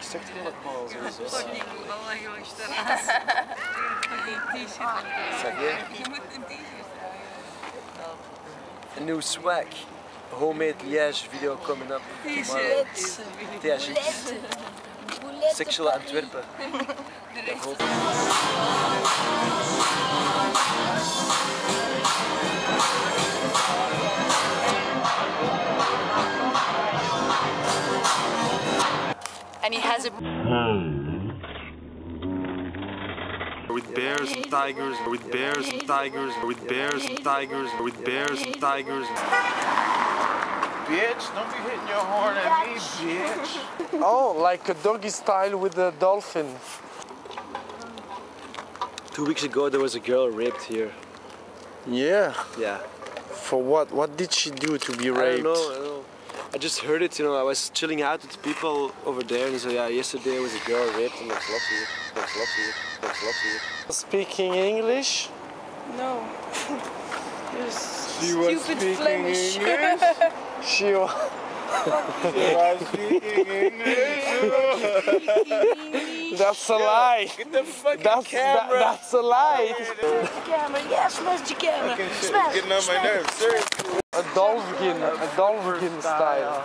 ik zeg het helemaal zo. Ik kon niet voetballen, jongens. Je moet een t-shirt dragen. Een nieuw swag. Homemade Liège video coming up. T-shirts. T-shirts. Sexual Antwerpen. And he has a with bears and tigers, with bears and tigers, with bears and tigers, with bears and tigers. Bitch, don't be hitting your horn at me, bitch. Oh, like a doggy style with a dolphin. 2 weeks ago, there was a girl raped here. Yeah? Yeah. For what? What did she do to be raped? I don't know, I don't know. I just heard it, you know, I was chilling out with people over there and so yeah, yesterday was a girl raped in the club here, Speaking English? No. She was speaking Flemish. English. She was speaking English. That's a lie. Get the fucking camera. That's a lie. Smash the camera. Yeah, smash the camera. Okay, shit. Smash. Getting on my nerves. Seriously. A dolphin style.